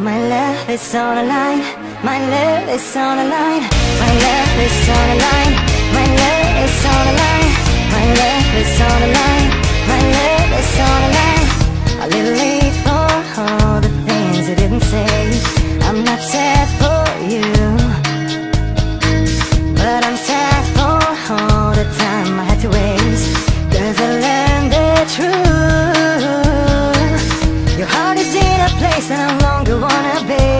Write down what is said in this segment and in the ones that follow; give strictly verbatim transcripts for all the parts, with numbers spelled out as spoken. My love is on the line. My love is on the line. My love is on the line. My love is on the line. My love is on the line. My love is on the line. A little late for all the things I didn't say. I'm not sad for you, but I'm sad for all the time I had to waste. 'Cause I learned the truth. Your heart is in a place that I'm long wanna be.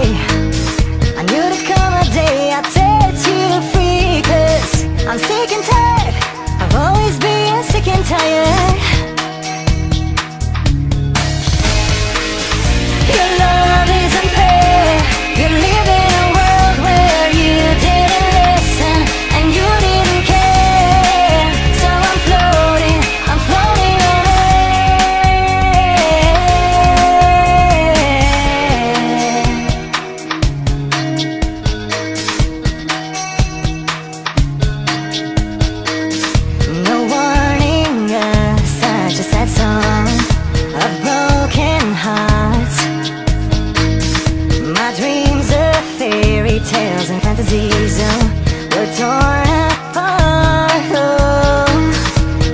I knew there'd come a day I'd set you free. 'Cause I'm sick and tired of always being sick and tired. Your love isn't fair. You live in a world where you didn't listen and you didn't care. So I'm floating, I'm floating on air. No warning, uh, such a sad song of broken hearts. My dreams are fairy tales and fantasies, oh, were torn apart. Oh,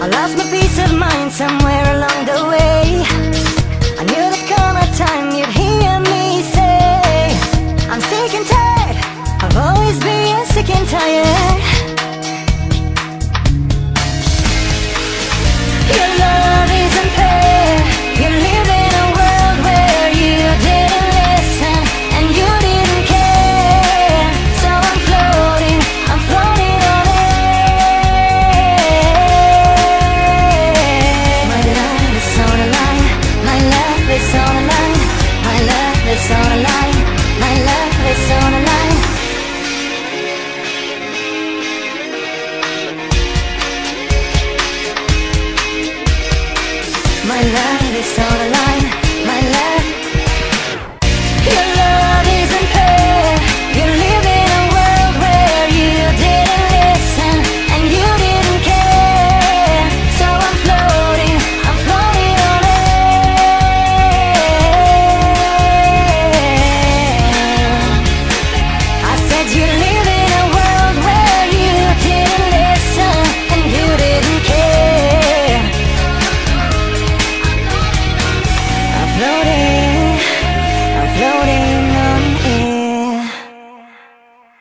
I lost my peace of mind somewhere along the way. I knew there'd come a time you'd hear me say, I'm sick and tired of always being sick and tired. Your love isn't fair. You live in a world where you didn't listen and you didn't care. So I'm floating, I'm floating on air. My love is on a line. My love is on a line. My love is on a line. My love is on a line. My love is on a line.